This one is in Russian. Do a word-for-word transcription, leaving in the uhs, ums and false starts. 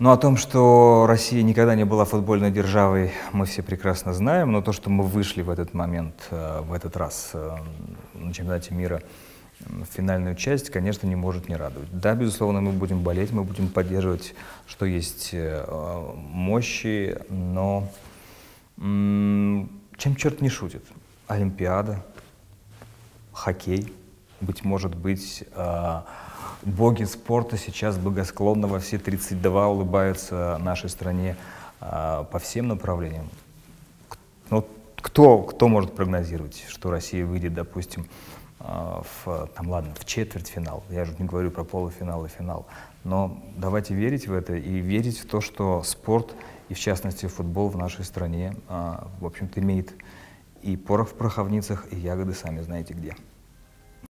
Но о том, что Россия никогда не была футбольной державой, мы все прекрасно знаем. Но то, что мы вышли в этот момент, в этот раз на чемпионате мира в финальную часть, конечно, не может не радовать. Да, безусловно, мы будем болеть, мы будем поддерживать, что есть мощи, но чем черт не шутит? Олимпиада, хоккей, быть может быть, боги спорта сейчас благосклонно во все тридцать два улыбаются нашей стране а, по всем направлениям. Но кто, кто может прогнозировать, что Россия выйдет, допустим, в, там, ладно, в четвертьфинал? Я же не говорю про полуфинал и финал. Но давайте верить в это и верить в то, что спорт, и в частности футбол в нашей стране, а, в общем-то, имеет и порох в пороховницах, и ягоды сами знаете где.